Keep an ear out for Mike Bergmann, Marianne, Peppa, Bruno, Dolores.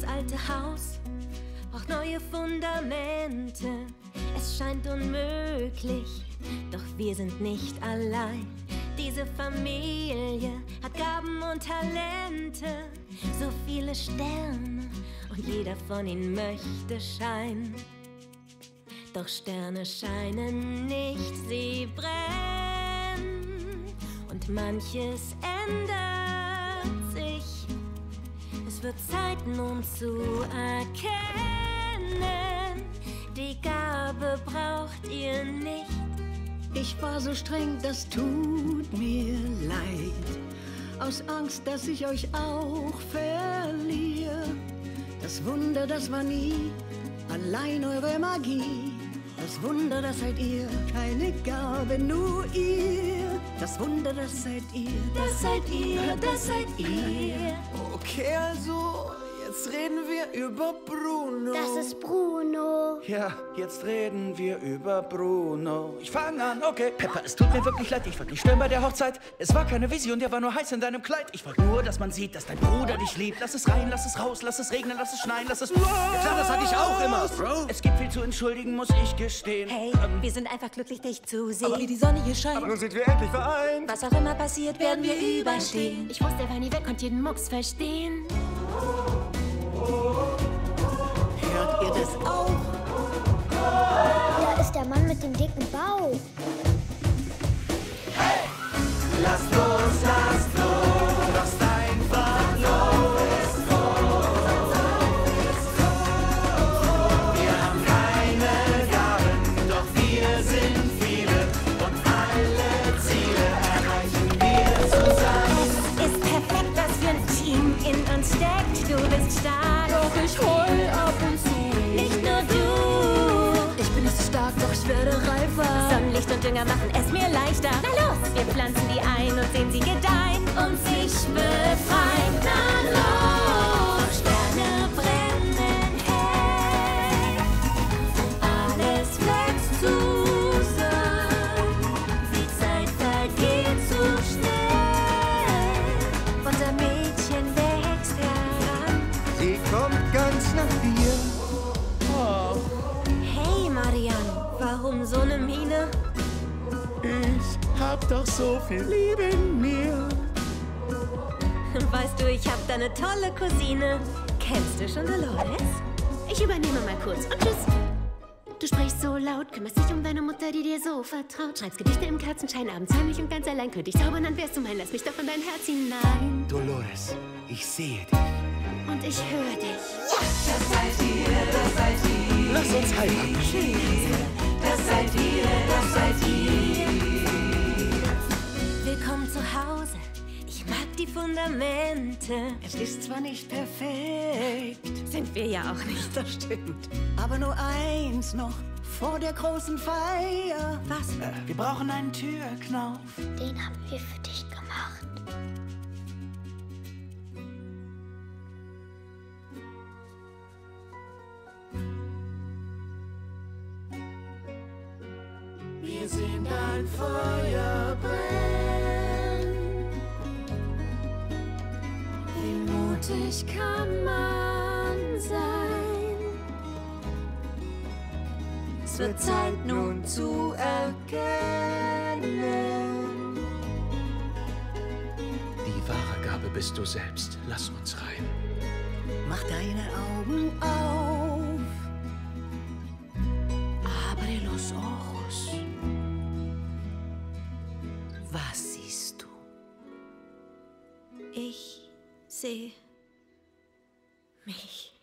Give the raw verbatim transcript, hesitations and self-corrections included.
das alte Haus braucht neue Fundamente. Es scheint unmöglich, doch wir sind nicht allein. Diese Familie hat Gaben und Talente, so viele Sterne und jeder von ihnen möchte scheinen. Doch Sterne scheinen nicht, sie brennen und manches ändert sich. Es wird Zeit nun zu erkennen, die Gabe braucht ihr nicht. Ich war so streng, das tut mir leid, aus Angst, dass ich euch auch verliere. Das Wunder, das war nie allein eure Magie. Das Wunder, das seid ihr, keine Gabe, nur ihr. Das Wunder, das seid ihr, das seid ihr, das seid ihr. Okay, also, jetzt reden wir über Bruno. Das ist Bruno. Ja, jetzt reden wir über Bruno. Ich fange an, okay. Peppa, es tut mir wirklich leid, ich war nicht schön bei der Hochzeit. Es war keine Vision, der war nur heiß in deinem Kleid. Ich wollte nur, dass man sieht, dass dein Bruder dich liebt. Lass es rein, lass es raus, lass es regnen, lass es schneien, lass es... Ja klar, das hatte ich auch immer, Bro. Es gibt viel zu entschuldigen, muss ich gestehen. Hey, ähm, wir sind einfach glücklich, dich zu sehen. Aber wie die Sonne hier scheint. Aber nun sind wir endlich vereint. Was auch immer passiert, werden wir überstehen. Ich wusste, er war nie weg und jeden Mucks verstehen. Hört ihr das auch? Da ist der Mann mit dem dicken Bauch. Hey! Lasst los, lasst los, lasst einfach los, los, los. Wir haben keine Gaben, doch wir sind viele und alle Ziele erreichen wir zusammen. Es ist perfekt, was für ein Team in uns steckt. Du bist stark, doch ich hol ab und zu. Nicht nur du. Ich bin nicht so stark, doch ich werde reifer. Sonnenlicht und Dünger machen es mir leichter. Na los! Wir pflanzen die ein und sehen sie gedeihen und sich befreien. Na los! Sterne brennen hell. Alles wächst zusammen. Die Zeit vergeht zu schnell. Unser Mädchen wächst. Sie kommt ganz nach dir. Oh. Hey Marianne, warum so eine Miene? Ich hab doch so viel Liebe in mir. Weißt du, ich hab da eine tolle Cousine. Kennst du schon Dolores? Ich übernehme mal kurz und tschüss. Du sprichst so laut, kümmerst dich um deine Mutter, die dir so vertraut. Schreibst Gedichte im Kerzenschein, abends heimlich und ganz allein. Könnte ich zaubern, dann wärst du mein. Lass mich doch in dein Herz hinein. Dolores, ich sehe dich. Und ich höre dich. Das seid ihr, das seid ihr. Lass uns heiraten. Das seid ihr, das seid ihr. Willkommen zu Hause. Ich mag die Fundamente. Es ist zwar nicht perfekt. Sind wir ja auch nicht, das stimmt. Aber nur eins noch vor der großen Feier. Was? Äh, wir brauchen einen Türknauf. Den haben wir für dich gemacht. Wir sehen dein Feuer brennen. Wie mutig kann man sein? Es wird Zeit nun zu erkennen. Die wahre Gabe bist du selbst. Lass uns rein. Mach deine Augen auf. Abre los ojos. Was siehst du? Ich sehe mich.